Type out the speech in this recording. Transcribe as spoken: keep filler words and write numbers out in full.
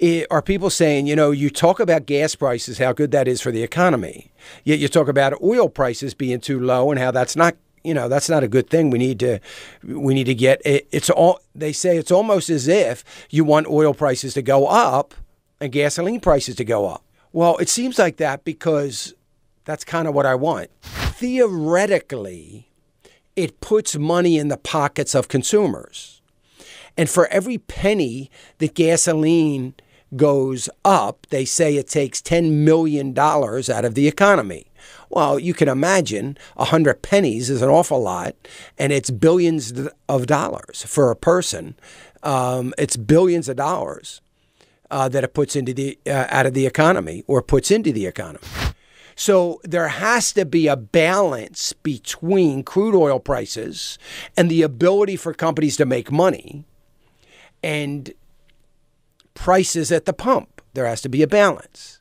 it, are people saying, you know, you talk about gas prices, how good that is for the economy, yet you talk about oil prices being too low and how that's not, you know, that's not a good thing. We need to, we need to get it, it's all, they say it's almost as if you want oil prices to go up and gasoline prices to go up. Well, it seems like that because that's kind of what I want. Theoretically, it puts money in the pockets of consumers. And for every penny that gasoline goes up, they say it takes ten million dollars out of the economy. Well, you can imagine one hundred pennies is an awful lot, and it's billions of dollars for a person. Um, it's billions of dollars uh, that it puts into the uh, out of the economy or puts into the economy. So there has to be a balance between crude oil prices and the ability for companies to make money and prices at the pump. There has to be a balance.